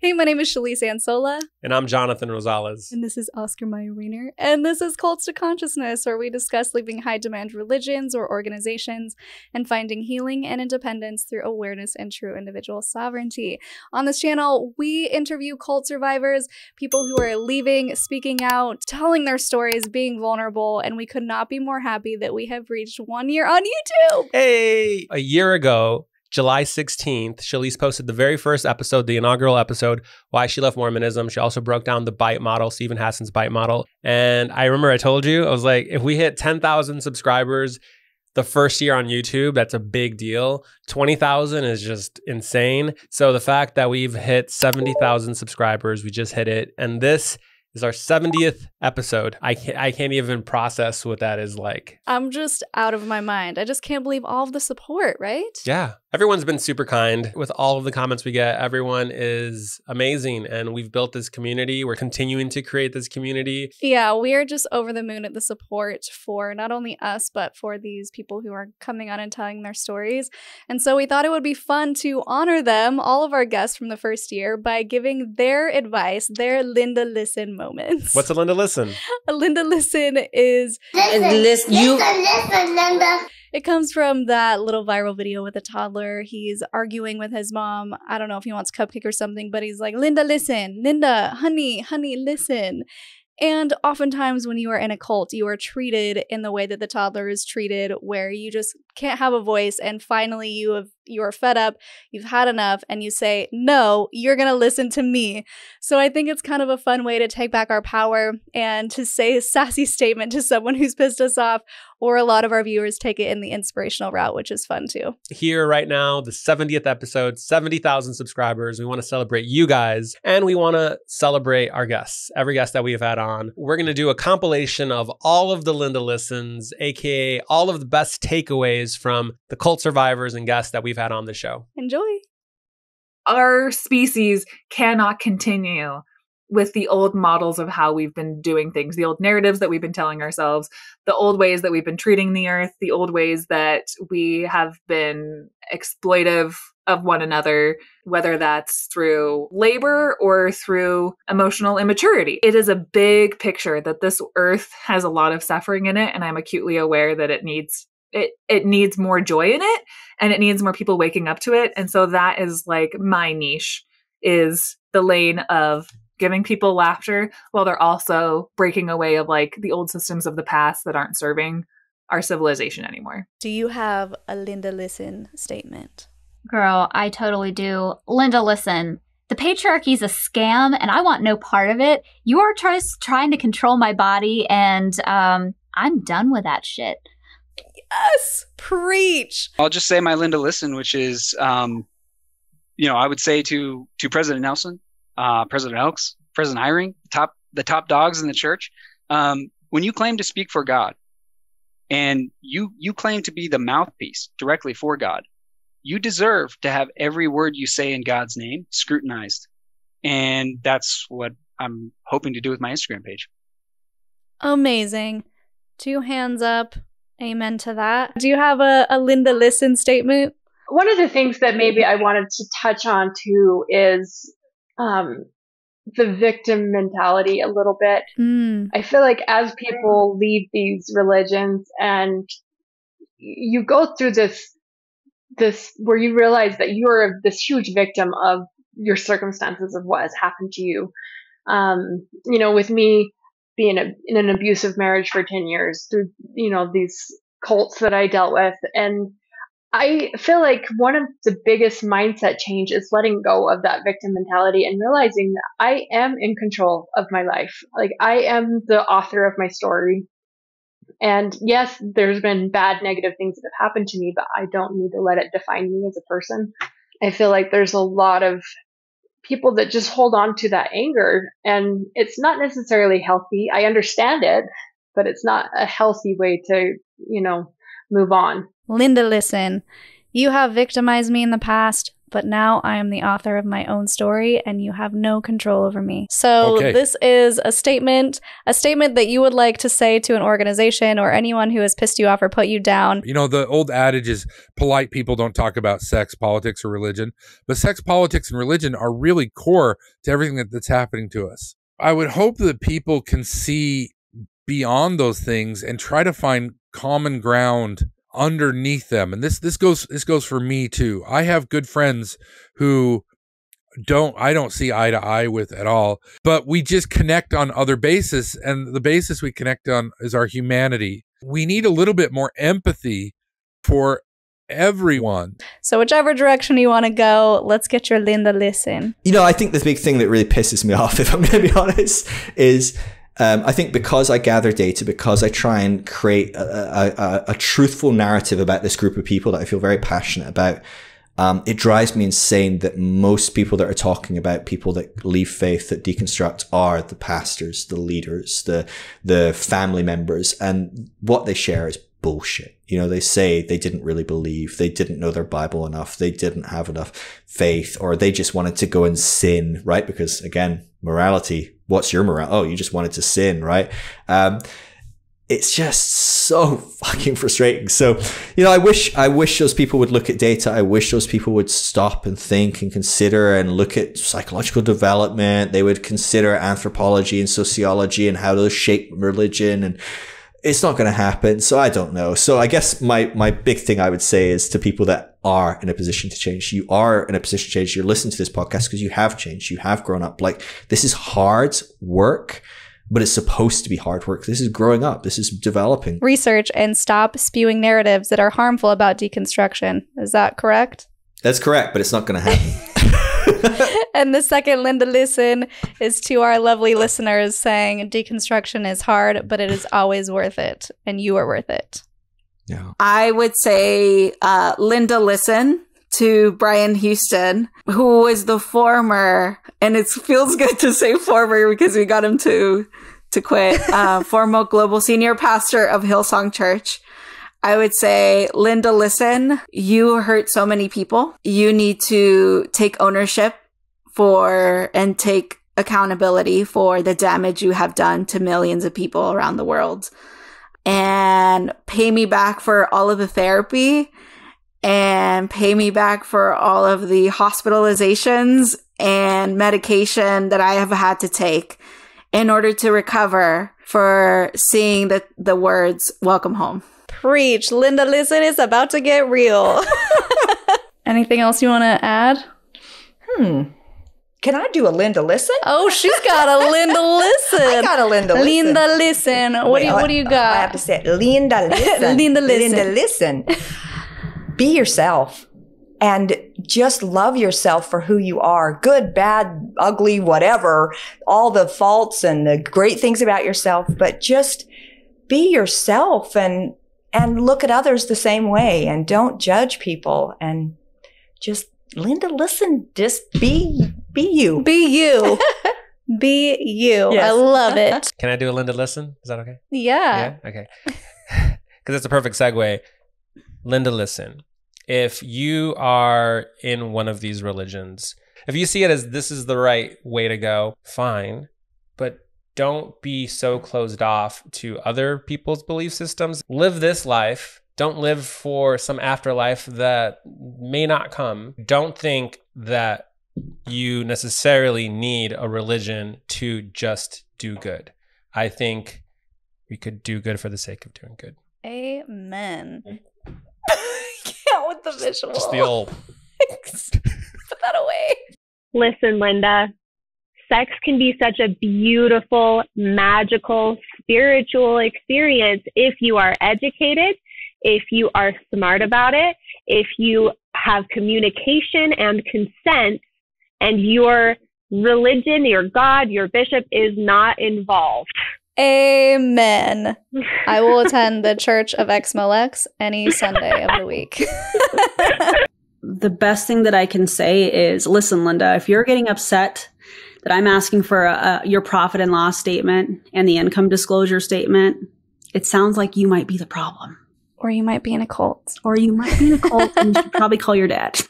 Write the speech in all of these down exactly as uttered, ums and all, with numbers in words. Hey, my name is Shalise Ansola. And I'm Jonathan Rosales. And this is Oscar Mayer Rainer. And this is Cults to Consciousness, where we discuss leaving high-demand religions or organizations and finding healing and independence through awareness and true individual sovereignty. On this channel, we interview cult survivors, people who are leaving, speaking out, telling their stories, being vulnerable, and we could not be more happy that we have reached one year on YouTube. Hey! A year ago, July sixteenth, Shalise posted the very first episode, the inaugural episode, Why She Left Mormonism. She also broke down the Byte model, Stephen Hassan's Byte model. And I remember I told you, I was like, if we hit ten thousand subscribers the first year on YouTube, that's a big deal. twenty thousand is just insane. So the fact that we've hit seventy thousand subscribers, we just hit it. And this is our seventieth episode. I can't, I can't even process what that is like. I'm just out of my mind. I just can't believe all of the support, right? Yeah. Everyone's been super kind with all of the comments we get. Everyone is amazing. And we've built this community. We're continuing to create this community. Yeah, we are just over the moon at the support for not only us, but for these people who are coming on and telling their stories. And so we thought it would be fun to honor them, all of our guests from the first year, by giving their advice, their Linda Listen moments. What's a Linda Listen? A Linda Listen is... Listen, listen, you listen, Linda. It comes from that little viral video with a toddler. He's arguing with his mom. I don't know if he wants cupcake or something, but he's like, Linda, listen. Linda, honey, honey, listen. And oftentimes when you are in a cult, you are treated in the way that the toddler is treated, where you just can't have a voice. And finally, you have you are fed up. You've had enough. And you say, no, you're going to listen to me. So I think it's kind of a fun way to take back our power and to say a sassy statement to someone who's pissed us off. Or a lot of our viewers take it in the inspirational route, which is fun, too. Here right now, the seventieth episode, seventy thousand subscribers. We want to celebrate you guys, and we want to celebrate our guests, every guest that we've had on. We're going to do a compilation of all of the Linda Listens, a k a all of the best takeaways from the cult survivors and guests that we've had on the show. Enjoy. Our species cannot continue with the old models of how we've been doing things, the old narratives that we've been telling ourselves, the old ways that we've been treating the earth, the old ways that we have been exploitive of one another, whether that's through labor or through emotional immaturity. It is a big picture that this earth has a lot of suffering in it, and I'm acutely aware that it needs it it needs more joy in it, and it needs more people waking up to it. And so that is like my niche, is the lane of giving people laughter while they're also breaking away of like the old systems of the past that aren't serving our civilization anymore. Do you have a Linda Listen statement? Girl, I totally do. Linda, listen. The patriarchy's a scam and I want no part of it. You are try trying to control my body and um, I'm done with that shit. Yes, preach. I'll just say my Linda Listen, which is, um, you know, I would say to, to President Nelson, Uh, President Oaks, President Eyring, top the top dogs in the church. Um, when you claim to speak for God, and you you claim to be the mouthpiece directly for God, you deserve to have every word you say in God's name scrutinized, and that's what I'm hoping to do with my Instagram page. Amazing, two hands up, amen to that. Do you have a, a Linda Listen statement? One of the things that maybe I wanted to touch on too is Um, the victim mentality a little bit. Mm. I feel like as people leave these religions and you go through this, this where you realize that you're this huge victim of your circumstances, of what has happened to you. Um, you know, with me being a, in an abusive marriage for ten years through, you know, these cults that I dealt with. And I feel like one of the biggest mindset change is letting go of that victim mentality and realizing that I am in control of my life. Like, I am the author of my story. And yes, there's been bad, negative things that have happened to me, but I don't need to let it define me as a person. I feel like there's a lot of people that just hold on to that anger, and it's not necessarily healthy. I understand it, but it's not a healthy way to, you know, move on. Linda, listen, you have victimized me in the past. but now I am the author of my own story and you have no control over me. So okay. This is a statement, a statement that you would like to say to an organization or anyone who has pissed you off or put you down. You know, the old adage is polite people don't talk about sex, politics, or religion, but sex, politics, and religion are really core to everything that, that's happening to us. I would hope that people can see beyond those things and try to find common ground underneath them. And this this goes this goes for me too. I have good friends who don't I don't see eye to eye with at all, but we just connect on other basis, and the basis we connect on is our humanity. We need a little bit more empathy for everyone. So whichever direction you want to go, let's get your Linda Listen. You know, I think the big thing that really pisses me off, if I'm going to be honest, is Um, I think because I gather data, because I try and create a, a, a truthful narrative about this group of people that I feel very passionate about, um, it drives me insane that most people that are talking about people that leave faith, that deconstruct, are the pastors, the leaders, the the family members, and what they share is bullshit. You know, they say they didn't really believe, they didn't know their Bible enough, they didn't have enough faith, or they just wanted to go and sin, right? Because again, morality. What's your morale? Oh, you just wanted to sin, right? Um, it's just so fucking frustrating. So, you know, I wish, I wish those people would look at data. I wish those people would stop and think and consider and look at psychological development. They would consider anthropology and sociology and how those shape religion. And it's not going to happen. So I don't know. So I guess my, my big thing I would say is to people that are in a position to change. You are in a position to change. You're listening to this podcast because you have changed. You have grown up. Like, this is hard work, but it's supposed to be hard work. This is growing up. This is developing. Research and stop spewing narratives that are harmful about deconstruction. Is that correct? That's correct, but it's not going to happen. And the second Linda Listen is to our lovely listeners saying deconstruction is hard, but it is always worth it. And you are worth it. Yeah. I would say uh, Linda Listen to Brian Houston, who was the former, and it feels good to say former because we got him to to quit, uh, former global senior pastor of Hillsong Church. I would say, Linda Listen, you hurt so many people. You need to take ownership for and take accountability for the damage you have done to millions of people around the world. And pay me back for all of the therapy and pay me back for all of the hospitalizations and medication that I have had to take in order to recover for seeing the, the words, welcome home. Preach. Linda Listen is about to get real. Anything else you want to add? Hmm. Can I do a Linda Listen? Oh, she's got a Linda Listen. I got a Linda Listen. Linda Listen. What well, do you What do you got? I have to say, Linda Listen. Linda Listen. Linda Listen. Be yourself, and just love yourself for who you are. Good, bad, ugly, whatever. All the faults and the great things about yourself, but just be yourself, and and look at others the same way, and don't judge people, and just Linda Listen. Just be. Be you. Be you. Be you. Yes. I love it. Can I do a Linda Listen? Is that okay? Yeah. Yeah? Okay. Because it's a perfect segue. Linda Listen. If you are in one of these religions, if you see it as this is the right way to go, fine. But don't be so closed off to other people's belief systems. Live this life. Don't live for some afterlife that may not come. Don't think that you necessarily need a religion to just do good. I think we could do good for the sake of doing good. Amen. Yeah, with the visual. Just the old. Put that away. Listen, Linda, sex can be such a beautiful, magical, spiritual experience if you are educated, if you are smart about it, if you have communication and consent, and your religion, your God, your bishop is not involved. Amen. I will attend the Church of Exmolex any Sunday of the week. The best thing that I can say is, listen, Linda, if you're getting upset that I'm asking for a, a, your profit and loss statement and the income disclosure statement, it sounds like you might be the problem. Or you might be in a cult. Or you might be in a cult, and you should probably call your dad.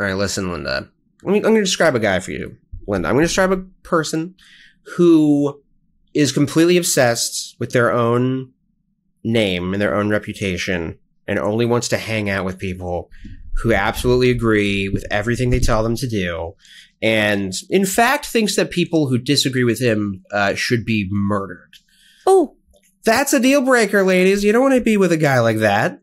All right, listen, Linda. Let me, I'm going to describe a guy for you, Linda. I'm going to describe a person who is completely obsessed with their own name and their own reputation and only wants to hang out with people who absolutely agree with everything they tell them to do, and in fact thinks that people who disagree with him uh, should be murdered. Oh, that's a deal breaker, ladies. You don't want to be with a guy like that.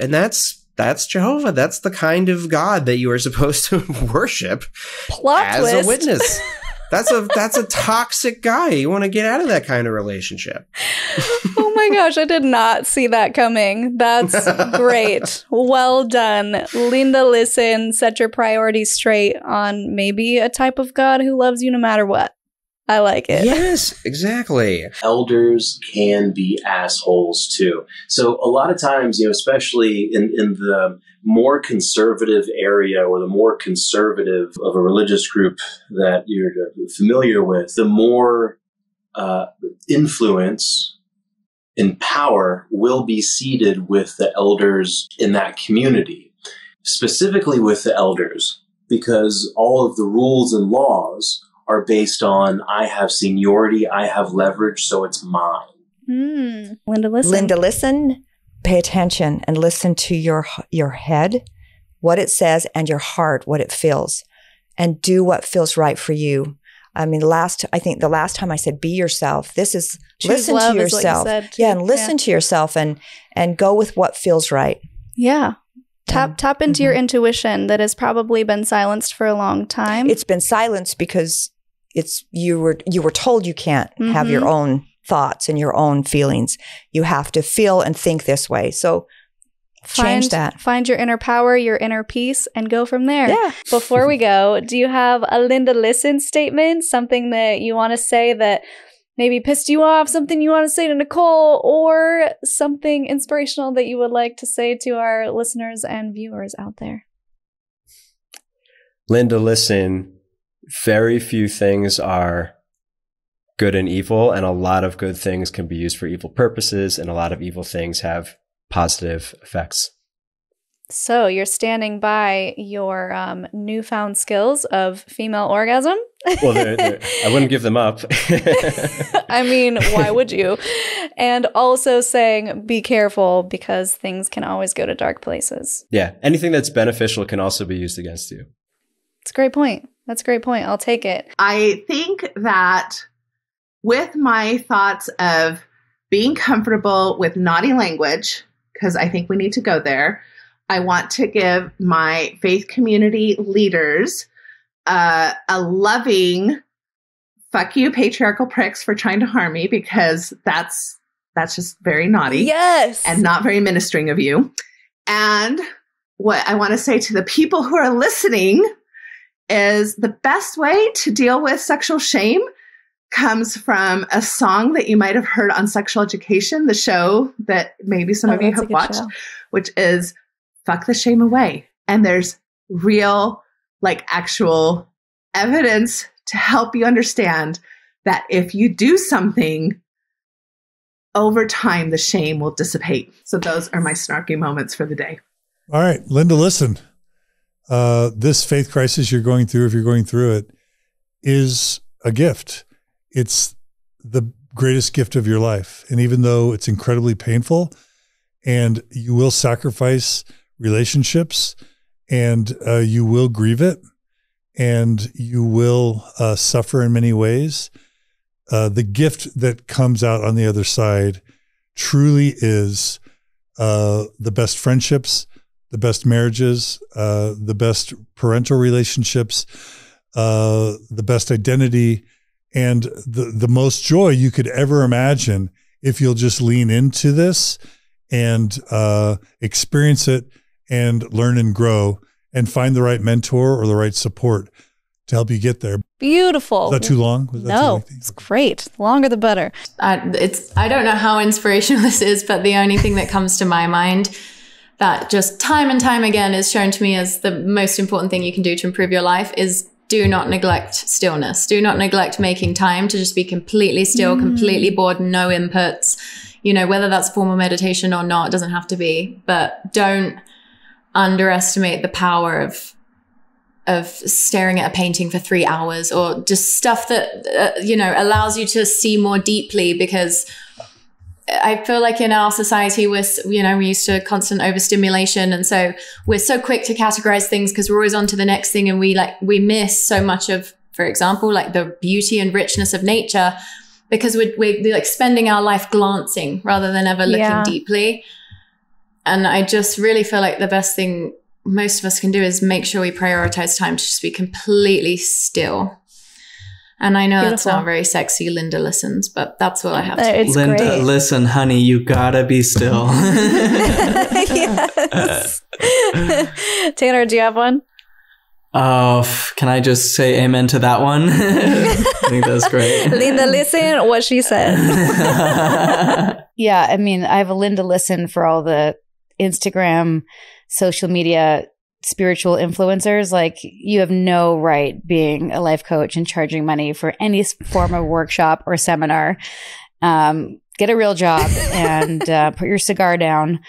And that's that's Jehovah. That's the kind of God that you are supposed to worship. Plot as twist. A witness. That's a that's a toxic guy. You want to get out of that kind of relationship. Oh my gosh, I did not see that coming. That's great. Well done. Linda, listen, set your priorities straight on maybe a type of God who loves you no matter what. I like it. Yes, exactly. Elders can be assholes too. So a lot of times, you know, especially in, in the more conservative area or the more conservative of a religious group that you're familiar with, the more uh, influence and power will be seated with the elders in that community, specifically with the elders, because all of the rules and laws are based on, I have seniority, I have leverage, so it's mine. Mm. Linda, listen. Linda, listen. Pay attention and listen to your your head, what it says, and your heart, what it feels, and do what feels right for you. I mean, last I think the last time I said, be yourself. This is Choose listen to yourself. Is what you said too. Yeah, and listen yeah. to yourself and and go with what feels right. Yeah. Tap, tap into mm-hmm. your intuition that has probably been silenced for a long time. It's been silenced because it's you were you were told you can't mm-hmm. have your own thoughts and your own feelings. You have to feel and think this way. So find, change that. Find your inner power, your inner peace, and go from there. Yeah. Before we go, do you have a Linda Listen statement, something that you want to say that maybe pissed you off, something you want to say to Nicole, or something inspirational that you would like to say to our listeners and viewers out there? Linda, listen, very few things are good and evil, and a lot of good things can be used for evil purposes, and a lot of evil things have positive effects. So you're standing by your um, newfound skills of female orgasm? Well, they're, they're, I wouldn't give them up. I mean, why would you? And also saying, be careful, because things can always go to dark places. Yeah. Anything that's beneficial can also be used against you. That's a great point. That's a great point. I'll take it. I think that with my thoughts of being comfortable with naughty language, because I think we need to go there, I want to give my faith community leaders uh, a loving fuck you, patriarchal pricks, for trying to harm me, because that's that's just very naughty. Yes. And not very ministering of you. And what I want to say to the people who are listening is the best way to deal with sexual shame comes from a song that you might have heard on Sexual Education, the show that maybe some oh, of you have watched, show. which is Fuck the Shame Away. And there's real, like actual evidence to help you understand that if you do something, over time, the shame will dissipate. So those are my snarky moments for the day. All right, Linda, listen, uh, this faith crisis you're going through, if you're going through it, is a gift. It's the greatest gift of your life. And even though it's incredibly painful and you will sacrifice relationships, and uh, you will grieve it, and you will uh, suffer in many ways, uh, the gift that comes out on the other side truly is uh, the best friendships, the best marriages, uh, the best parental relationships, uh, the best identity, and the, the most joy you could ever imagine if you'll just lean into this and uh, experience it and learn and grow and find the right mentor or the right support to help you get there. Beautiful. Was that too long? Was that no, too it's great. The longer, the better. Uh, it's, I don't know how inspirational this is, but the only thing that comes to my mind that just time and time again is shown to me as the most important thing you can do to improve your life is do not neglect stillness. Do not neglect making time to just be completely still, mm. completely bored, no inputs. You know, whether that's formal meditation or not, it doesn't have to be, but don't underestimate the power of of staring at a painting for three hours or just stuff that, uh, you know, allows you to see more deeply, because I feel like in our society, we're, you know, we're used to constant overstimulation. And so we're so quick to categorize things because we're always on to the next thing. And we like, we miss so much of, for example, like the beauty and richness of nature, because we're, we're like spending our life glancing rather than ever looking yeah. deeply. And I just really feel like the best thing most of us can do is make sure we prioritize time to just be completely still. And I know Beautiful. That's not very sexy, Linda Listens, but that's what I have to do. Linda, great. Listen, honey, you gotta be still. Yes. Tanner, do you have one? Oh, can I just say amen to that one? I think that's great. Linda Listen, what she said. Yeah, I mean, I have a Linda Listen for all the Instagram, social media, spiritual influencers. Like, you have no right being a life coach and charging money for any form of workshop or seminar. Um, get a real job and uh, put your cigar down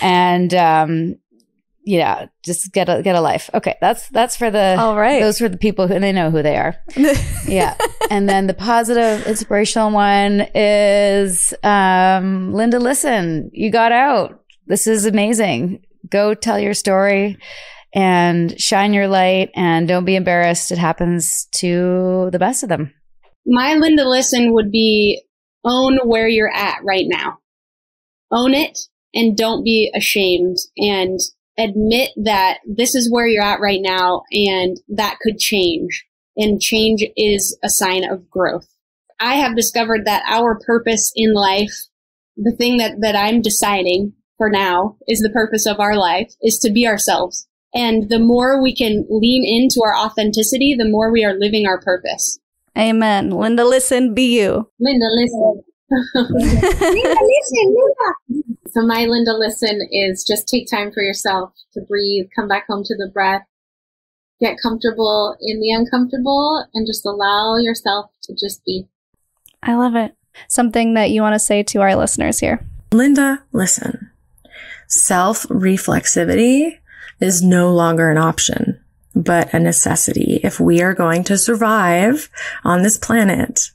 and um, yeah, just get a get a life. Okay, that's that's for the all right. Those for the people who, and they know who they are. Yeah, and then the positive inspirational one is um, Linda Listen. You got out. This is amazing. Go tell your story and shine your light and don't be embarrassed. It happens to the best of them. My Linda Listen would be own where you're at right now. Own it and don't be ashamed and admit that this is where you're at right now and that could change. And change is a sign of growth. I have discovered that our purpose in life, the thing that, that I'm deciding for now is the purpose of our life is to be ourselves. And the more we can lean into our authenticity, the more we are living our purpose. Amen. Linda Listen, be you. Linda Listen. Linda Listen, Linda. So my Linda Listen is just take time for yourself to breathe, come back home to the breath, get comfortable in the uncomfortable, and just allow yourself to just be. I love it. Something that you want to say to our listeners here. Linda Listen. Self-reflexivity is no longer an option, but a necessity if we are going to survive on this planet.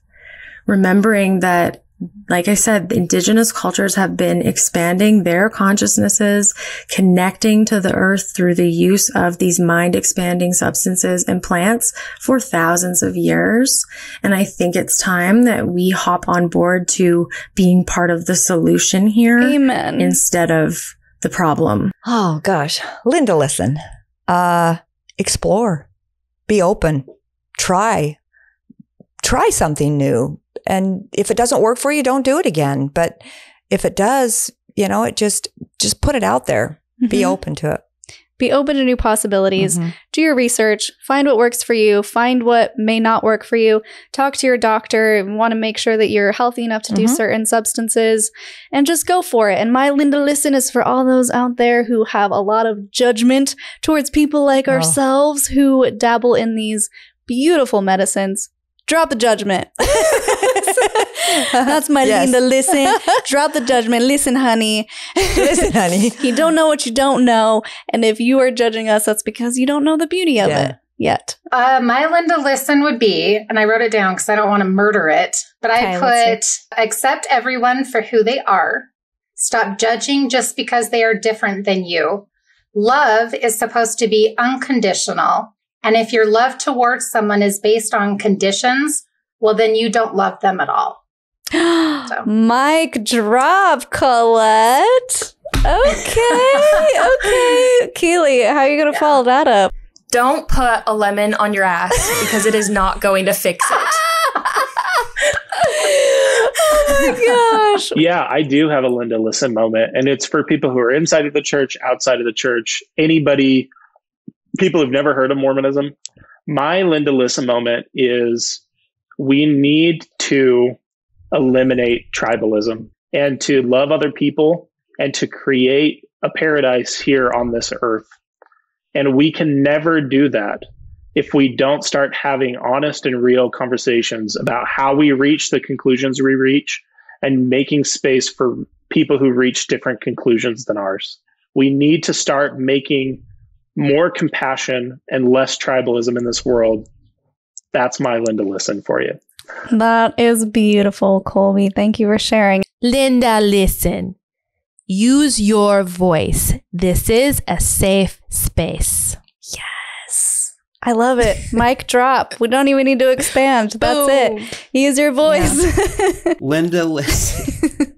Remembering that, like I said, indigenous cultures have been expanding their consciousnesses, connecting to the earth through the use of these mind-expanding substances and plants for thousands of years. And I think it's time that we hop on board to being part of the solution here. Amen. Instead of the problem. Oh, gosh. Linda, listen. Uh, explore. Be open. Try. Try something new. And if it doesn't work for you, don't do it again. But if it does, you know, it just just put it out there. Mm-hmm. Be open to it. Be open to new possibilities. Mm-hmm. Do your research. Find what works for you. Find what may not work for you. Talk to your doctor. You want to make sure that you're healthy enough to mm-hmm. do certain substances. And just go for it. And my Linda Listen is for all those out there who have a lot of judgment towards people like oh. ourselves who dabble in these beautiful medicines. Drop the judgment. That's my yes. Linda Listen. Drop the judgment. Listen, honey. Listen, honey. You don't know what you don't know. And if you are judging us, that's because you don't know the beauty of yeah. it yet. Uh, my Linda Listen would be, and I wrote it down because I don't want to murder it, but I okay, put accept everyone for who they are. Stop judging just because they are different than you. Love is supposed to be unconditional. And if your love towards someone is based on conditions, well, then you don't love them at all. So. Mic drop, Colette. Okay. Okay. Keely, how are you going to yeah. follow that up? Don't put a lemon on your ass because it is not going to fix it. Oh, my gosh. Yeah, I do have a Linda Listen moment. And it's for people who are inside of the church, outside of the church, anybody. People who've never heard of Mormonism, my Linda Listen moment is we need to eliminate tribalism and to love other people and to create a paradise here on this earth. And we can never do that if we don't start having honest and real conversations about how we reach the conclusions we reach and making space for people who reach different conclusions than ours. We need to start making more compassion and less tribalism in this world. That's my Linda Listen for you. That is beautiful, Colby. Thank you for sharing. Linda Listen. Use your voice. This is a safe space. Yes. I love it. Mic drop. We don't even need to expand. That's oh. it. Use your voice. Yeah. Linda Listen.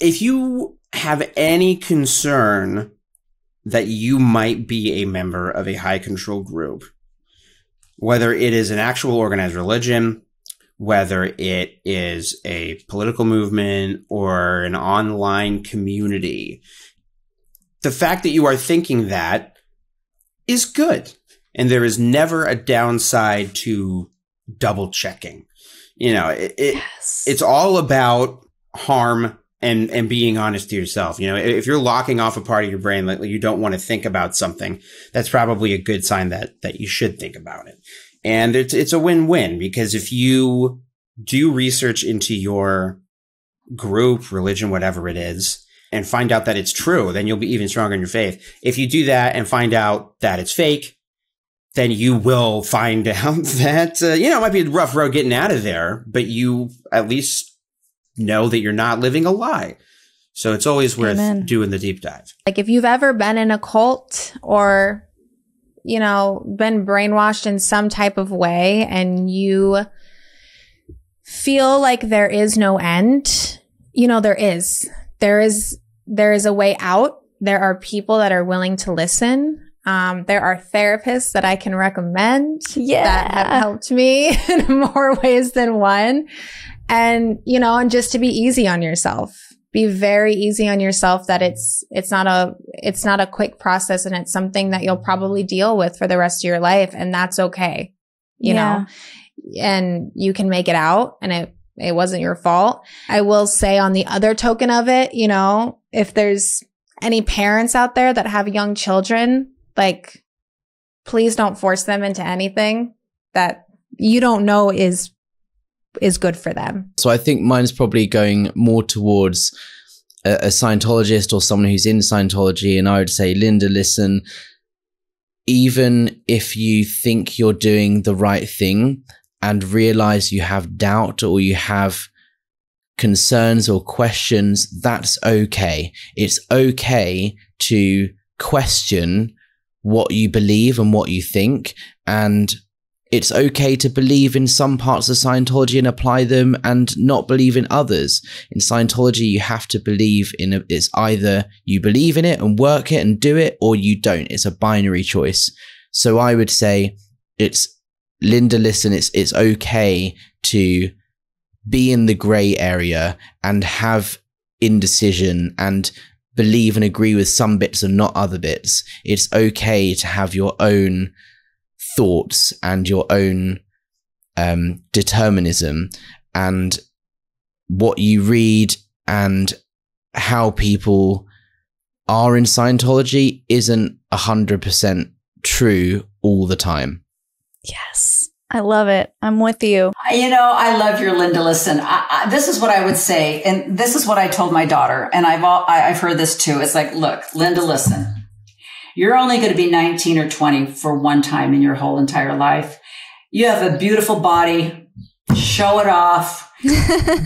If you have any concern that you might be a member of a high control group, whether it is an actual organized religion, whether it is a political movement or an online community, the fact that you are thinking that is good. And there is never a downside to double checking. You know, it, it, yes. it's all about harm and, and being honest to yourself. You know, if you're locking off a part of your brain, like you don't want to think about something, that's probably a good sign that, that you should think about it. And it's, it's a win-win, because if you do research into your group, religion, whatever it is, and find out that it's true, then you'll be even stronger in your faith. If you do that and find out that it's fake, then you will find out that, uh, you know, it might be a rough road getting out of there, but you at least know that you're not living a lie. So it's always worth Amen. doing the deep dive. Like if you've ever been in a cult or... you know, been brainwashed in some type of way and you feel like there is no end, you know, there is, there is, there is a way out. There are people that are willing to listen. Um, there are therapists that I can recommend yeah. that have helped me in more ways than one. And, you know, and just to be easy on yourself. Be very easy on yourself that it's, it's not a, it's not a quick process, and it's something that you'll probably deal with for the rest of your life. And that's okay. You yeah. know, and you can make it out, and it, it wasn't your fault. I will say on the other token of it, you know, if there's any parents out there that have young children, like, please don't force them into anything that you don't know is is good for them. So I think mine's probably going more towards a, a Scientologist or someone who's in Scientology. And I would say, Linda, listen, even if you think you're doing the right thing and realize you have doubt or you have concerns or questions, that's okay. It's okay to question what you believe and what you think, and it's okay to believe in some parts of Scientology and apply them and not believe in others. In Scientology, you have to believe in it. It's either you believe in it and work it and do it, or you don't. It's a binary choice. So I would say it's, Linda, listen, it's, it's okay to be in the gray area and have indecision and believe and agree with some bits and not other bits. It's okay to have your own thoughts and your own um, determinism, and what you read and how people are in Scientology isn't a hundred percent true all the time. Yes, I love it. I'm with you. You know, I love your Linda Listen. I, I, this is what I would say, and this is what I told my daughter, and I've all, I, I've heard this too. It's like, look, Linda, listen. You're only going to be nineteen or twenty for one time in your whole entire life. You have a beautiful body. Show it off.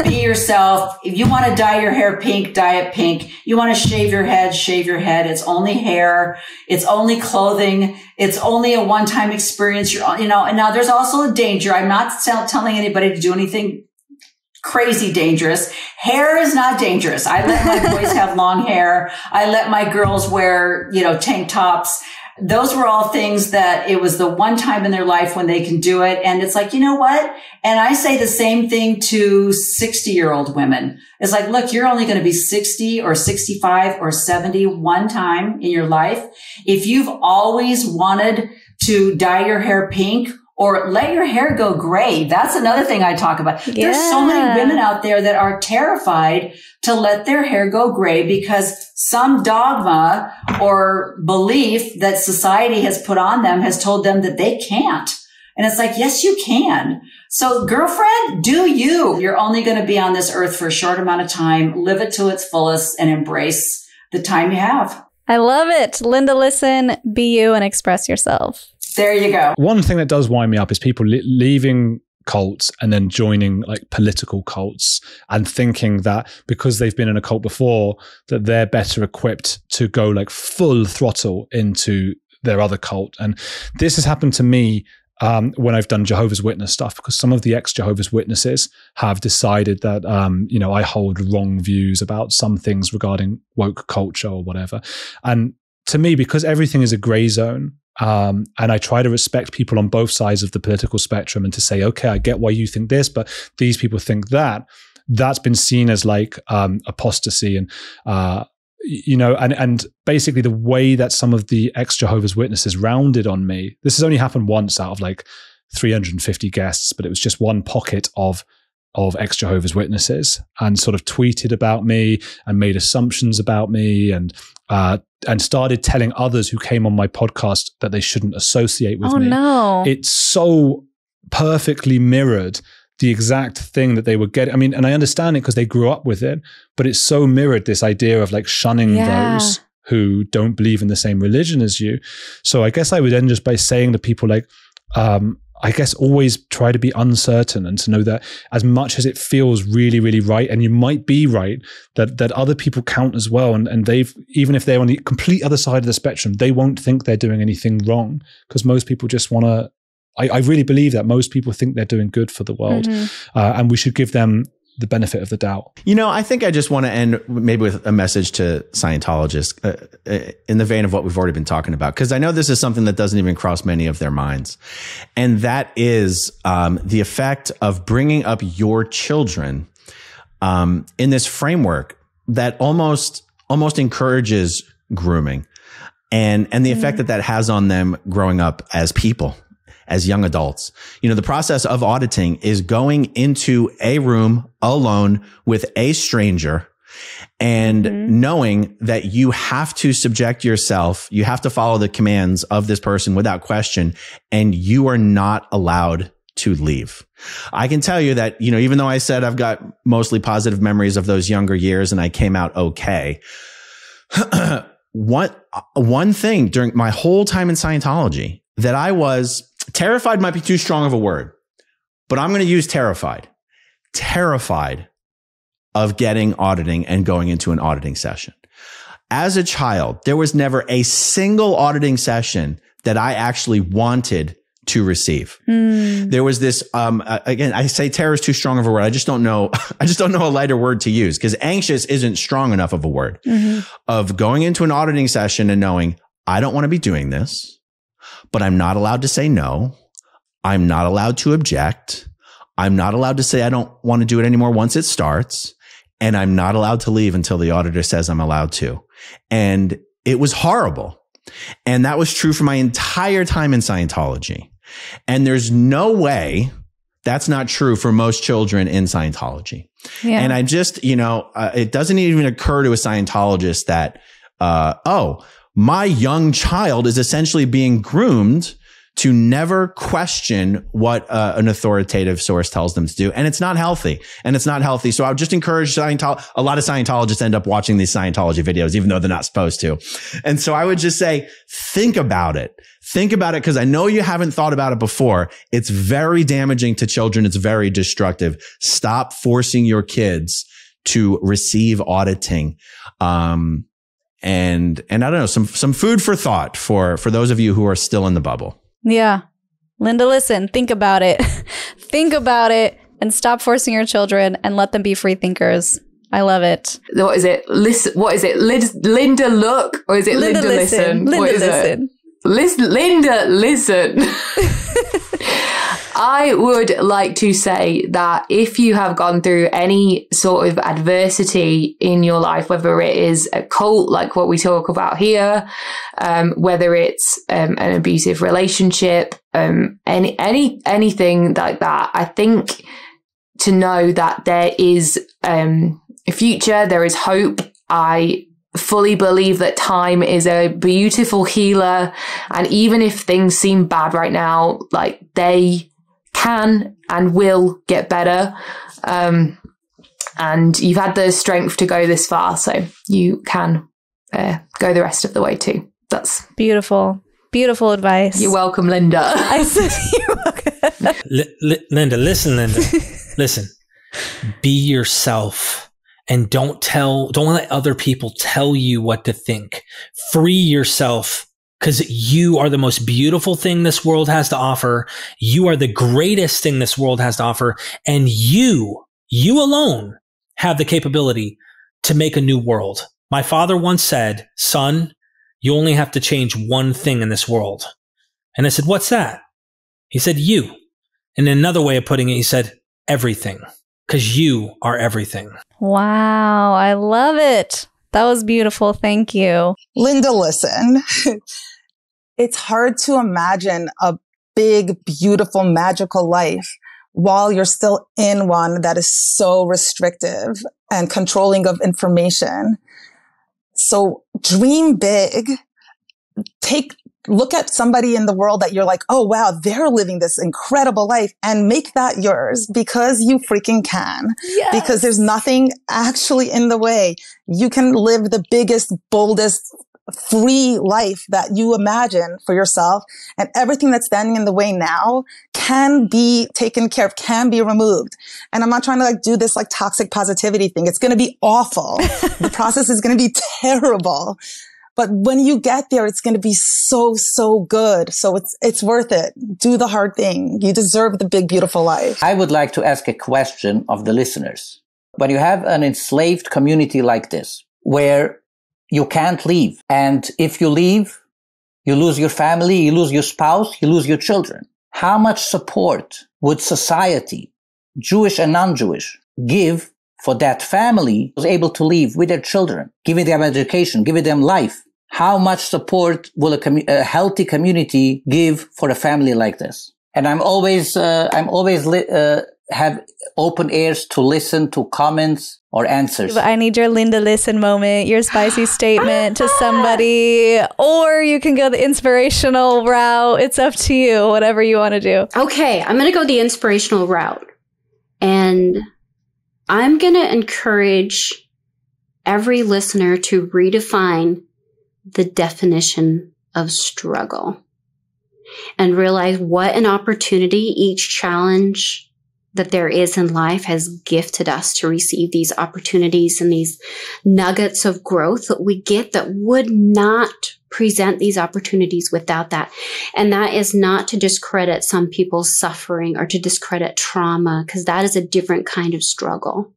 Be yourself. If you want to dye your hair pink, dye it pink. You want to shave your head, shave your head. It's only hair. It's only clothing. It's only a one-time experience. You're, you know, and now there's also a danger. I'm not telling anybody to do anything crazy dangerous. Hair is not dangerous. I let my boys have long hair. I let my girls wear, you know, tank tops. Those were all things that it was the one time in their life when they can do it. And it's like, you know what? And I say the same thing to sixty year old women. It's like, look, you're only going to be sixty or sixty-five or seventy one time in your life. If you've always wanted to dye your hair pink, or let your hair go gray. That's another thing I talk about. Yeah. There's so many women out there that are terrified to let their hair go gray because some dogma or belief that society has put on them has told them that they can't. And it's like, yes, you can. So girlfriend, do you. You're only going to be on this earth for a short amount of time. Live it to its fullest and embrace the time you have. I love it. Linda, listen, be you and express yourself. There you go. One thing that does wind me up is people li- leaving cults and then joining like political cults and thinking that because they've been in a cult before, that they're better equipped to go like full throttle into their other cult. And this has happened to me um, when I've done Jehovah's Witness stuff, because some of the ex-Jehovah's Witnesses have decided that, um, you know, I hold wrong views about some things regarding woke culture or whatever. And to me, because everything is a gray zone, Um, and I try to respect people on both sides of the political spectrum and to say, okay, I get why you think this, but these people think that. That's been seen as like um, apostasy and, uh, you know, and and basically the way that some of the ex-Jehovah's Witnesses rounded on me, this has only happened once out of like three hundred fifty guests, but it was just one pocket of of ex-Jehovah's Witnesses, and sort of tweeted about me and made assumptions about me and uh, and started telling others who came on my podcast that they shouldn't associate with oh, me. No. It so perfectly mirrored the exact thing that they were getting. I mean, and I understand it because they grew up with it, but it so mirrored this idea of like shunning yeah. those who don't believe in the same religion as you. So I guess I would end just by saying to people like, um, I guess always try to be uncertain and to know that as much as it feels really, really right, and you might be right, that that other people count as well. And, and they've, even if they're on the complete other side of the spectrum, they won't think they're doing anything wrong, because most people just want to, I, I really believe that most people think they're doing good for the world. Mm-hmm. uh, and we should give them the benefit of the doubt. You know, I think I just want to end maybe with a message to Scientologists uh, in the vein of what we've already been talking about, because I know this is something that doesn't even cross many of their minds. And that is um, the effect of bringing up your children um, in this framework that almost almost encourages grooming and, and the mm-hmm. effect that that has on them growing up as people. As young adults, you know, the process of auditing is going into a room alone with a stranger and mm-hmm. knowing that you have to subject yourself. You have to follow the commands of this person without question, and you are not allowed to leave. I can tell you that, you know, even though I said I've got mostly positive memories of those younger years and I came out okay. one, one thing during my whole time in Scientology that I was terrified might be too strong of a word, but I'm going to use terrified, terrified of getting auditing and going into an auditing session. As a child, there was never a single auditing session that I actually wanted to receive. Mm. There was this, um, again, I say terror is too strong of a word. I just don't know. I just don't know a lighter word to use, because anxious isn't strong enough of a word mm-hmm. of going into an auditing session and knowing I don't want to be doing this. But I'm not allowed to say no. I'm not allowed to object. I'm not allowed to say I don't want to do it anymore once it starts. And I'm not allowed to leave until the auditor says I'm allowed to. And it was horrible. And that was true for my entire time in Scientology. And there's no way that's not true for most children in Scientology. Yeah. And I just, you know, uh, it doesn't even occur to a Scientologist that, uh, oh, my young child is essentially being groomed to never question what uh, an authoritative source tells them to do. And it's not healthy. And it's not healthy. So I would just encourage Scientology. A lot of Scientologists end up watching these Scientology videos, even though they're not supposed to. And so I would just say, think about it. Think about it, because I know you haven't thought about it before. It's very damaging to children. It's very destructive. Stop forcing your kids to receive auditing. Um, And, and I don't know, some, some food for thought for, for those of you who are still in the bubble. Yeah. Linda, listen, think about it, think about it, and stop forcing your children and let them be free thinkers. I love it. What is it? Listen, what is it? Lid- Linda look, or is it Linda, Linda listen? listen? Linda what is listen. It? Listen, Linda, listen. I would like to say that if you have gone through any sort of adversity in your life, whether it is a cult, like what we talk about here, um, whether it's um, an abusive relationship, um, any, any, anything like that, I think to know that there is um, a future, there is hope. I fully believe that time is a beautiful healer. And even if things seem bad right now, like they can and will get better. Um, and you've had the strength to go this far, so you can uh, go the rest of the way too. That's beautiful. Beautiful advice. You're welcome, Linda. I said you're welcome. L- L- Linda, listen, Linda. Listen. Be yourself and don't tell, don't let other people tell you what to think. Free yourself, because you are the most beautiful thing this world has to offer. You are the greatest thing this world has to offer. And you, you alone have the capability to make a new world. My father once said, son, you only have to change one thing in this world. And I said, what's that? He said, you. And another way of putting it, he said, everything. Because you are everything. Wow. I love it. That was beautiful. Thank you. Linda, listen. It's hard to imagine a big, beautiful, magical life while you're still in one that is so restrictive and controlling of information. So dream big. Take look at somebody in the world that you're like, oh, wow, they're living this incredible life, and make that yours, because you freaking can. Yes. Because there's nothing actually in the way. You can live the biggest, boldest, free life that you imagine for yourself. And everything that's standing in the way now can be taken care of, can be removed. And I'm not trying to like do this like toxic positivity thing. It's going to be awful. The process is going to be terrible. But when you get there, it's going to be so, so good. So it's it's worth it. Do the hard thing. You deserve the big, beautiful life. I would like to ask a question of the listeners. When you have an enslaved community like this, where you can't leave, and if you leave, you lose your family, you lose your spouse, you lose your children, how much support would society, Jewish and non-Jewish, give for that family was able to leave with their children, giving them education, giving them life? How much support will a, commu- a healthy community give for a family like this? And I'm always, uh, I'm always li- uh, have open ears to listen to comments or answers. I need your Linda Listen moment, your spicy statement to somebody, or you can go the inspirational route. It's up to you, whatever you want to do. Okay, I'm going to go the inspirational route. And I'm going to encourage every listener to redefine the definition of struggle and realize what an opportunity each challenge that there is in life has gifted us to receive these opportunities and these nuggets of growth that we get that would not present these opportunities without that. And that is not to discredit some people's suffering or to discredit trauma, because that is a different kind of struggle.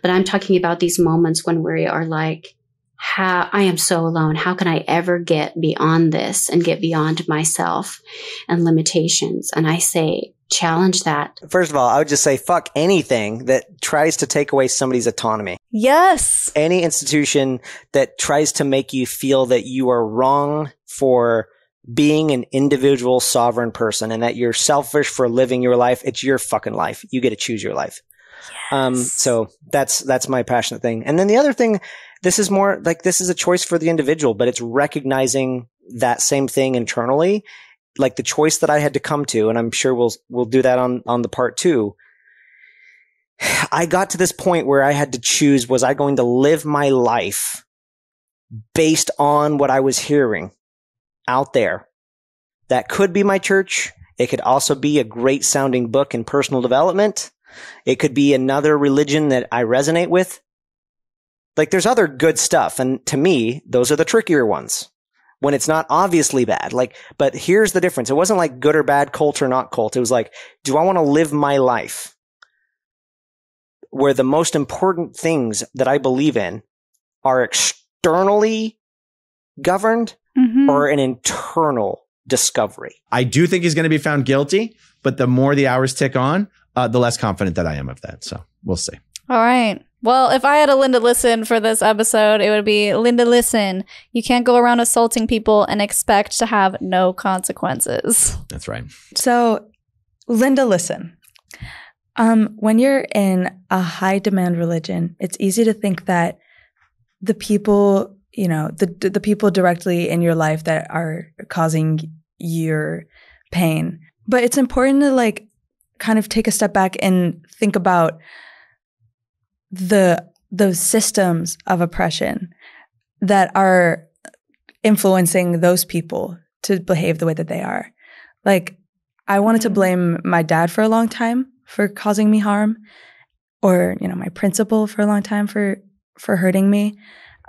But I'm talking about these moments when we are like, how I am so alone. How can I ever get beyond this and get beyond myself and limitations? And I say, challenge that. First of all, I would just say, fuck anything that tries to take away somebody's autonomy. Yes. Any institution that tries to make you feel that you are wrong for being an individual sovereign person and that you're selfish for living your life, it's your fucking life. You get to choose your life. Yes. Um, so that's, that's my passionate thing. And then the other thing, this is more like, this is a choice for the individual, but it's recognizing that same thing internally. Like the choice that I had to come to, and I'm sure we'll, we'll do that on, on the part two. I got to this point where I had to choose, was I going to live my life based on what I was hearing out there? That could be my church. It could also be a great sounding book in personal development. It could be another religion that I resonate with. Like there's other good stuff. And to me, those are the trickier ones. When it's not obviously bad, like, but here's the difference. It wasn't like good or bad, cult or not cult. It was like, do I want to live my life where the most important things that I believe in are externally governed mm-hmm. or an internal discovery? I do think he's going to be found guilty, but the more the hours tick on, uh, the less confident that I am of that. So we'll see. All right. Well, if I had a Linda Listen for this episode, it would be Linda Listen. You can't go around assaulting people and expect to have no consequences. That's right. So, Linda Listen. Um, when you're in a high demand religion, it's easy to think that the people, you know, the the people directly in your life that are causing your pain. But it's important to like kind of take a step back and think about the those systems of oppression that are influencing those people to behave the way that they are. Like, I wanted to blame my dad for a long time for causing me harm, or, you know, my principal for a long time for for hurting me.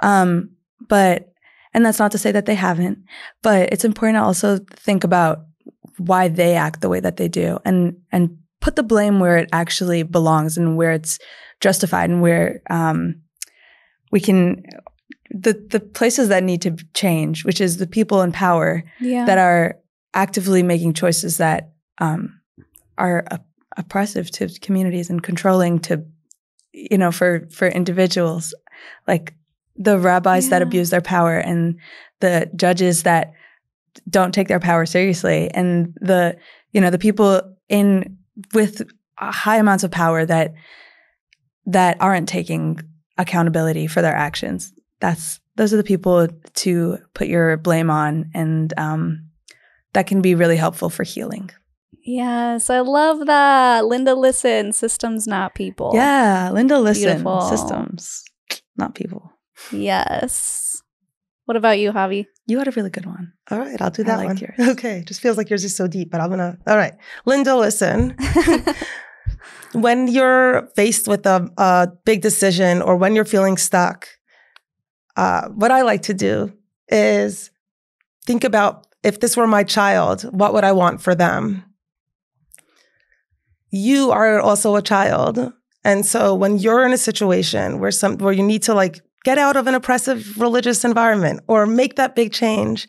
Um, but, and that's not to say that they haven't, but it's important to also think about why they act the way that they do, and and put the blame where it actually belongs and where it's justified, and where um, we can, the the places that need to change, which is the people in power yeah. that are actively making choices that um, are op- oppressive to communities and controlling to, you know, for, for individuals, like the rabbis yeah. that abuse their power, and the judges that don't take their power seriously, and the, you know, the people in with high amounts of power that that aren't taking accountability for their actions. That's those are the people to put your blame on, and um, that can be really helpful for healing. Yes, I love that. Linda Listen, systems, not people. Yeah, Linda Listen, beautiful. Systems, not people. Yes. What about you, Javi? You had a really good one. All right, I'll do that I like one. Yours. Okay, just feels like yours is so deep, but I'm gonna, all right. Linda, listen. When you're faced with a, a big decision, or when you're feeling stuck, uh, what I like to do is think about, if this were my child, what would I want for them? You are also a child. And so when you're in a situation where some, where you need to like get out of an oppressive religious environment or make that big change,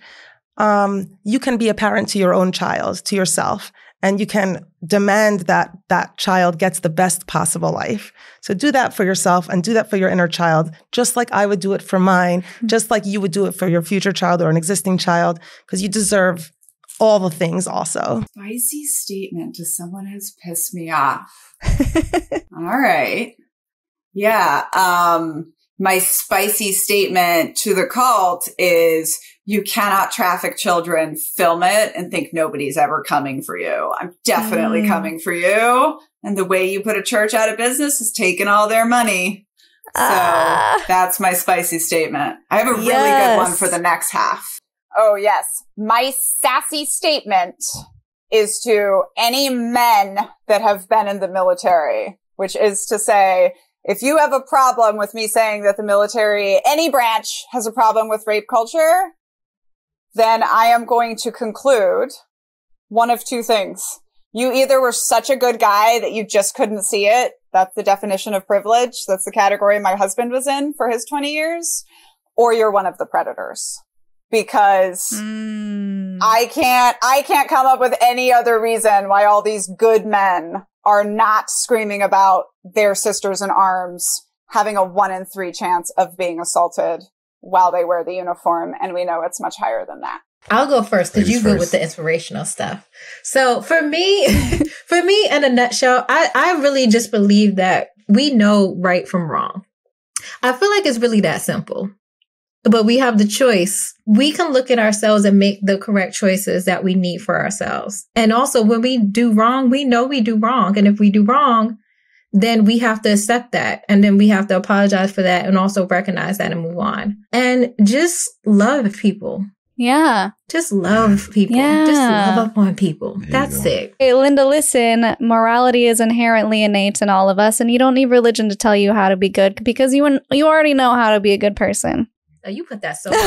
um, you can be a parent to your own child, to yourself, and you can demand that that child gets the best possible life. So do that for yourself, and do that for your inner child, just like I would do it for mine, mm-hmm. just like you would do it for your future child or an existing child, because you deserve all the things also. Spicy statement to someone who's pissed me off. All right. Yeah. Um, my spicy statement to the cult is, you cannot traffic children, film it, and think nobody's ever coming for you. I'm definitely mm. coming for you. And the way you put a church out of business is taking all their money. So uh, that's my spicy statement. I have a really yes. good one for the next half. Oh, yes. My sassy statement is to any men that have been in the military, which is to say, if you have a problem with me saying that the military, any branch, has a problem with rape culture, then I am going to conclude one of two things. You either were such a good guy that you just couldn't see it. That's the definition of privilege. That's the category my husband was in for his twenty years. Or you're one of the predators. Because mm. I can't, I can't come up with any other reason why all these good men are not screaming about their sisters in arms having a one in three chance of being assaulted while they wear the uniform. And we know it's much higher than that. I'll go first because you go with the inspirational stuff. So for me, for me, in a nutshell, I, I really just believe that we know right from wrong. I feel like it's really that simple. But we have the choice. We can look at ourselves and make the correct choices that we need for ourselves. And also when we do wrong, we know we do wrong. And if we do wrong, then we have to accept that. And then we have to apologize for that and also recognize that and move on. And just love people. Yeah. Just love people. Yeah. Just love up on people. There That's it. Hey, Linda, listen, morality is inherently innate in all of us. And you don't need religion to tell you how to be good, because you, you already know how to be a good person. Oh, you put that so much.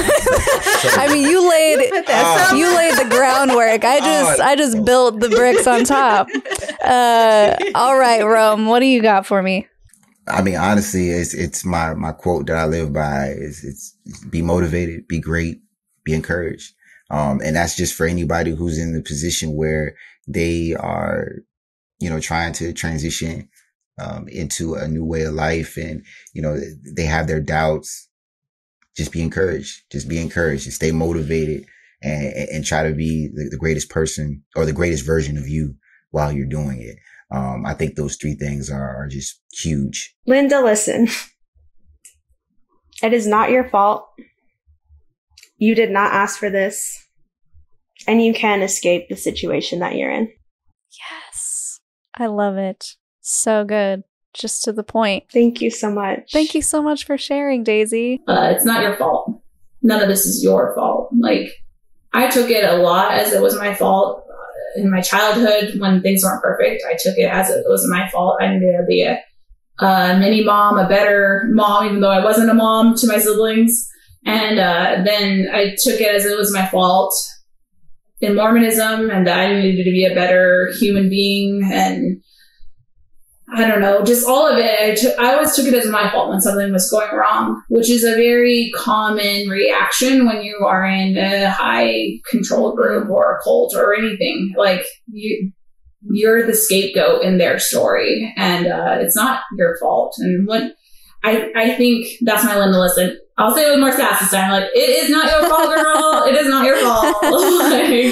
I mean, you laid you, that so you laid the groundwork. I just I just built the bricks on top. Uh, all right, Rome, what do you got for me? I mean, honestly, it's it's my my quote that I live by is it's, it's be motivated, be great, be encouraged. Um, and that's just for anybody who's in the position where they are, you know, trying to transition um, into a new way of life, and you know they have their doubts. Just be encouraged. Just be encouraged and stay motivated, and, and, and try to be the, the greatest person or the greatest version of you while you're doing it. Um, I think those three things are, are just huge. Linda, listen. It is not your fault. You did not ask for this, and you can escape the situation that you're in. Yes. I love it. So good. Just to the point. Thank you so much. Thank you so much for sharing, Daisy. Uh, it's not your fault. none of this is your fault. Like, I took it a lot as it was my fault. In my childhood, when things weren't perfect, I took it as it was my fault. I needed to be a, a mini mom, a better mom, even though I wasn't a mom to my siblings. And uh, then I took it as it was my fault in Mormonism, and that I needed to be a better human being. And I don't know, just all of it. I, t- I always took it as my fault when something was going wrong, which is a very common reaction when you are in a high control group or a cult or anything. Like, you, you're the scapegoat in their story, and uh, it's not your fault. And what I, I think that's my Linda Listen. I'll say it with more sass this time. Like, it is not your fault, girl. It is not your fault. Like,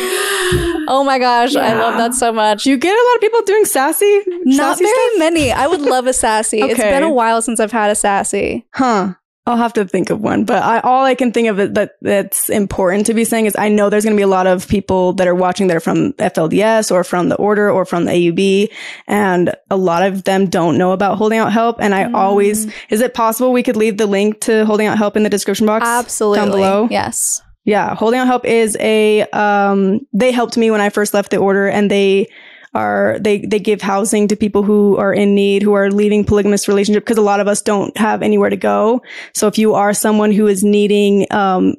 oh my gosh, yeah. I love that so much. You get a lot of people doing sassy? Not sassy very stuff? Many. I would love a sassy. Okay. It's been a while since I've had a sassy. Huh. I'll have to think of one. But I, all I can think of that, that that's important to be saying is, I know there's going to be a lot of people that are watching that are from F L D S or from the Order or from the A U B. And a lot of them don't know about Holding Out Help. And I mm. always, is it possible we could leave the link to Holding Out Help in the description box? Absolutely. Down below? Yes. Yeah, Holding Out Help is a, um, they helped me when I first left the Order, and they are, they, they give housing to people who are in need, who are leaving polygamous relationship, because a lot of us don't have anywhere to go. So if you are someone who is needing, um,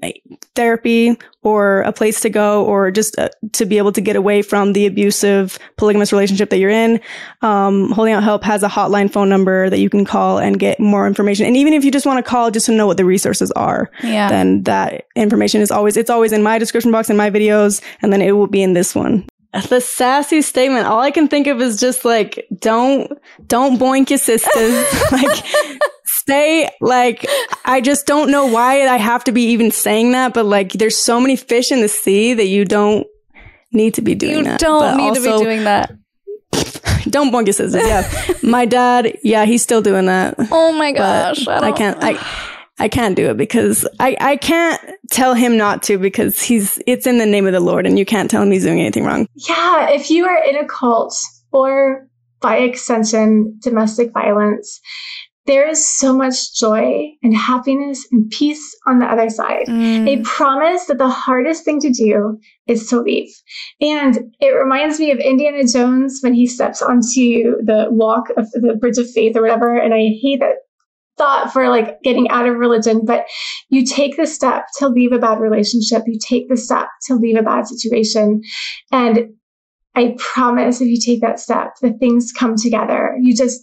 therapy or a place to go, or just uh, to be able to get away from the abusive polygamous relationship that you're in, um, Holding Out Help has a hotline phone number that you can call and get more information. And even if you just want to call just to know what the resources are, yeah. then that information is always, it's always in my description box in my videos, and then it will be in this one. The sassy statement, all I can think of is just like, don't, don't boink your sisters. Like, stay, like, I just don't know why I have to be even saying that, but like, there's so many fish in the sea that you don't need to be doing you that. You don't but need also, to be doing that. Don't boink your sisters, yeah. My dad, yeah, he's still doing that. Oh my gosh. I, I can't, I... I can't do it because I, I can't tell him not to, because he's it's in the name of the Lord, and you can't tell him he's doing anything wrong. Yeah, if you are in a cult, or by extension, domestic violence, there is so much joy and happiness and peace on the other side. Mm. They promise that the hardest thing to do is to leave. And it reminds me of Indiana Jones when he steps onto the walk of the Bridge of Faith or whatever, and I hate that thought for like getting out of religion, but you take the step to leave a bad relationship. You take the step to leave a bad situation. And I promise, if you take that step, the things come together. You just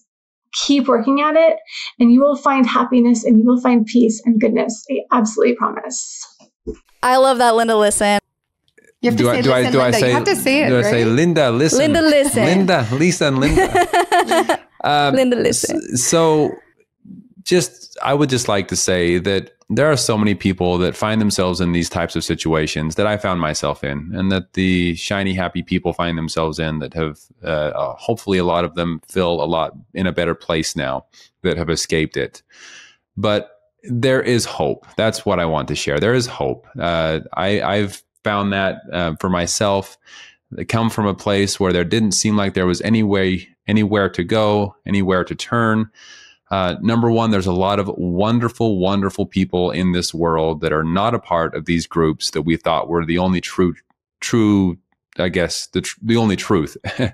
keep working at it, and you will find happiness, and you will find peace and goodness. I absolutely promise. I love that, Linda Listen. You have to say Linda. You have to say it. Do I say Linda Listen? Linda Listen. Linda, Lisa, and Linda. um, Linda Listen. So. Just, I would just like to say that there are so many people that find themselves in these types of situations that I found myself in, and that the shiny, happy people find themselves in, that have, uh, uh, hopefully a lot of them feel a lot in a better place now, that have escaped it. But there is hope. That's what I want to share. There is hope. Uh, I, I've found that uh, for myself. I come from a place where there didn't seem like there was any way, anywhere to go, anywhere to turn. Uh, number one, there's a lot of wonderful, wonderful people in this world that are not a part of these groups that we thought were the only true, true, I guess, the, tr- the only truth. There's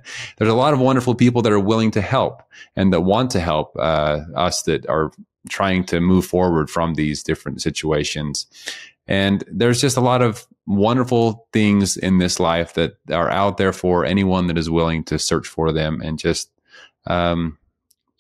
a lot of wonderful people that are willing to help, and that want to help uh, us, that are trying to move forward from these different situations. And there's just a lot of wonderful things in this life that are out there for anyone that is willing to search for them and just... Um,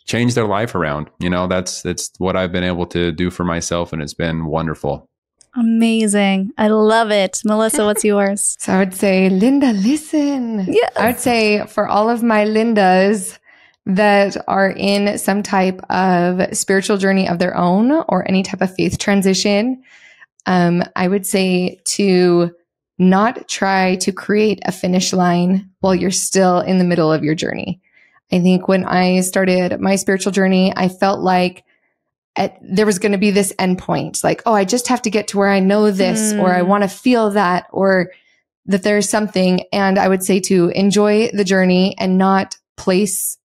change their life around. You know, that's that's what I've been able to do for myself, and it's been wonderful. Amazing. I love it. Melissa, what's yours? So I would say, Linda, listen. Yes. I would say for all of my Lindas that are in some type of spiritual journey of their own, or any type of faith transition, um, I would say to not try to create a finish line while you're still in the middle of your journey. I think when I started my spiritual journey, I felt like at, there was going to be this endpoint, like, oh, I just have to get to where I know this, mm. or I want to feel that, or that there's something. And I would say to enjoy the journey and not place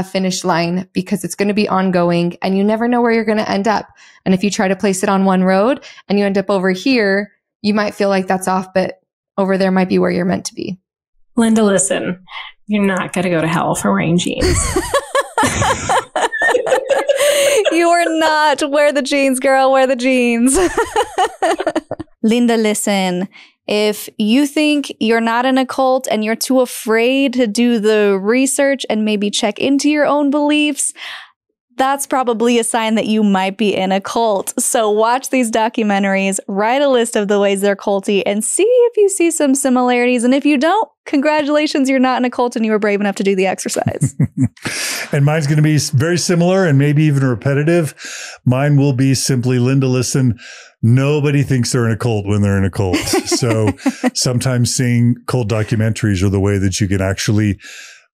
a finish line, because it's going to be ongoing and you never know where you're going to end up. And if you try to place it on one road and you end up over here, you might feel like that's off, but over there might be where you're meant to be. Linda, listen, you're not going to go to hell for wearing jeans. You are not. Wear the jeans, girl. Wear the jeans. Linda, listen. If you think you're not in a cult and you're too afraid to do the research and maybe check into your own beliefs, that's probably a sign that you might be in a cult. So watch these documentaries, write a list of the ways they're culty, and see if you see some similarities. And if you don't, congratulations, you're not in a cult and you were brave enough to do the exercise. And mine's going to be very similar and maybe even repetitive. Mine will be simply, Linda, listen, nobody thinks they're in a cult when they're in a cult. So sometimes seeing cult documentaries are the way that you can actually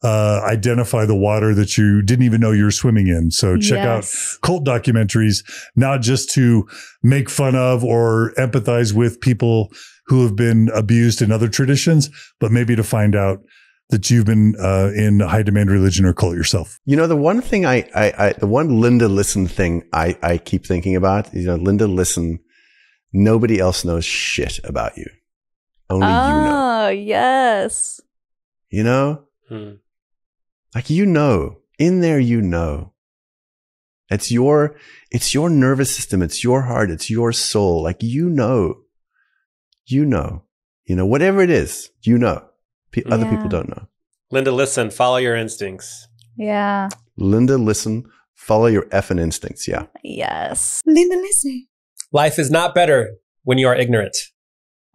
Uh, identify the water that you didn't even know you were swimming in. So check yes. out cult documentaries, not just to make fun of or empathize with people who have been abused in other traditions, but maybe to find out that you've been uh, in high demand religion or cult yourself. You know, the one thing I, I, I the one Linda Listen thing I, I keep thinking about, you know, Linda Listen, nobody else knows shit about you. Only oh, you know. Oh, yes. You know? Hmm. Like, you know, in there, you know, it's your, it's your nervous system. It's your heart. It's your soul. Like, you know, you know, you know, whatever it is, you know, P- yeah. other people don't know. Linda, listen, follow your instincts. Yeah. Linda, listen, follow your effing instincts. Yeah. Yes. Linda, listen. Life is not better when you are ignorant.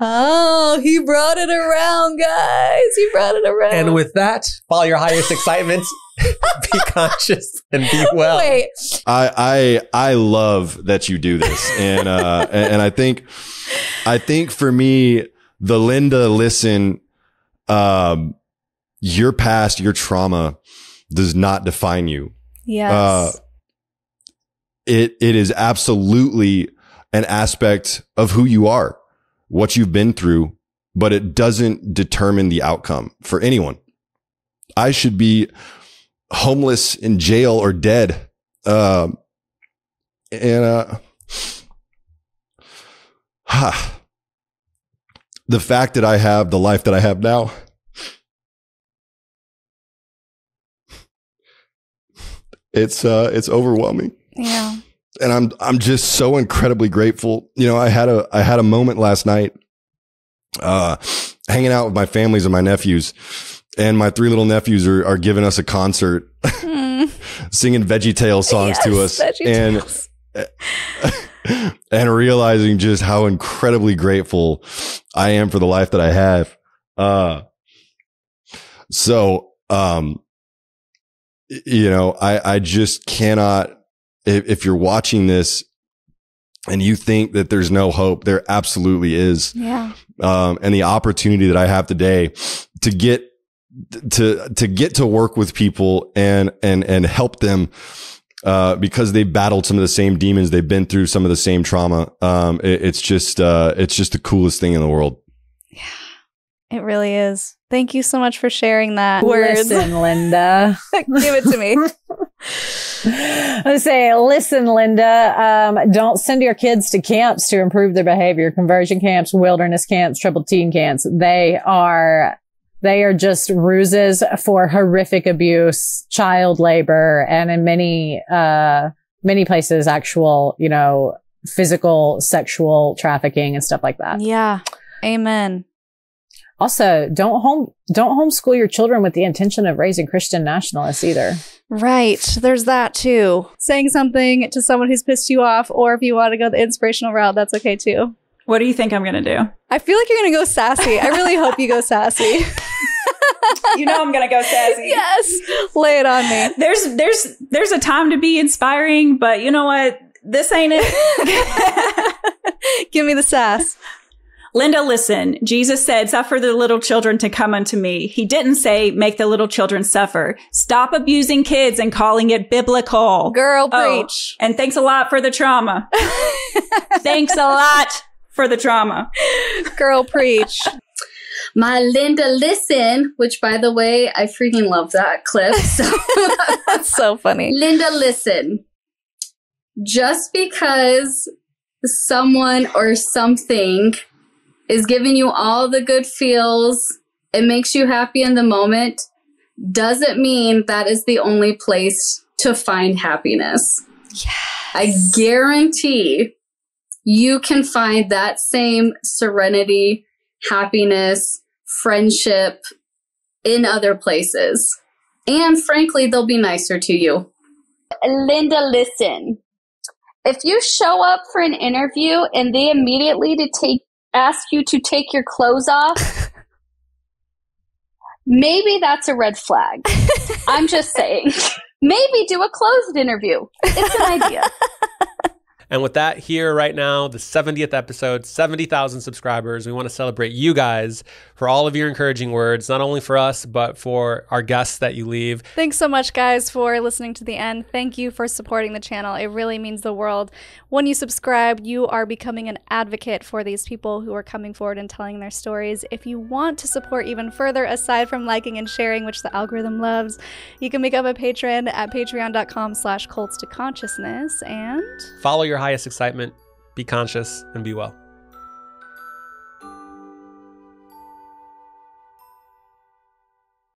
Oh, he brought it around, guys. He brought it around. And with that, follow your highest excitement, be conscious, and be well. Wait. I I I love that you do this. And uh and, and I think I think for me, the Linda Listen, um your past, your trauma does not define you. Yes. Uh it it is absolutely an aspect of who you are, what you've been through, but it doesn't determine the outcome for anyone. I should be homeless in jail or dead. Uh, and uh, huh, the fact that I have the life that I have now, it's uh, it's overwhelming. Yeah. And I'm, I'm just so incredibly grateful. You know, I had a, I had a moment last night, uh, hanging out with my families and my nephews, and my three little nephews are, are giving us a concert, mm. singing VeggieTales songs yes, to us VeggieTales. and, and realizing just how incredibly grateful I am for the life that I have. Uh, so, um, you know, I, I just cannot. If you're watching this and you think that there's no hope, there absolutely is. Yeah. Um, and the opportunity that I have today to get to to get to work with people and and and help them uh, because they battled some of the same demons, they've been through some of the same trauma. Um, it, it's just uh, it's just the coolest thing in the world. Yeah, it really is. Thank you so much for sharing that. Words. Listen, Linda. Give it to me. I would say, listen, Linda, um, don't send your kids to camps to improve their behavior. Conversion camps, wilderness camps, triple teen camps. They are, they are just ruses for horrific abuse, child labor, and in many, uh, many places, actual, you know, physical, sexual trafficking and stuff like that. Yeah. Amen. Also, don't home, don't homeschool your children with the intention of raising Christian nationalists either. Right. There's that too. Saying something to someone who's pissed you off, or if you want to go the inspirational route, that's okay too. What do you think I'm going to do? I feel like you're going to go sassy. I really hope you go sassy. You know I'm going to go sassy. Yes. Lay it on me. There's, there's, there's a time to be inspiring, but you know what? This ain't it. Give me the sass. Linda, listen, Jesus said, suffer the little children to come unto me. He didn't say, make the little children suffer. Stop abusing kids and calling it biblical. Girl, oh, preach. And thanks a lot for the trauma. Thanks a lot for the trauma. Girl, preach. my Linda Listen, which, by the way, I freaking love that clip. So that's so funny. Linda Listen. Just because someone or something is giving you all the good feels, it makes you happy in the moment, doesn't mean that is the only place to find happiness. Yes. I guarantee you can find that same serenity, happiness, friendship in other places. And frankly, they'll be nicer to you. Linda, listen. If you show up for an interview and they immediately to take ask you to take your clothes off, maybe that's a red flag. I'm just saying. Maybe do a closed interview. It's an idea. And with that, here right now, the seventieth episode, seventy thousand subscribers. We want to celebrate you guys for all of your encouraging words, not only for us, but for our guests that you leave. Thanks so much, guys, for listening to the end. Thank you for supporting the channel. It really means the world. When you subscribe, you are becoming an advocate for these people who are coming forward and telling their stories. If you want to support even further, aside from liking and sharing, which the algorithm loves, you can become a patron at patreon.com slash cults to consciousness and follow your highest excitement. Be conscious and be well.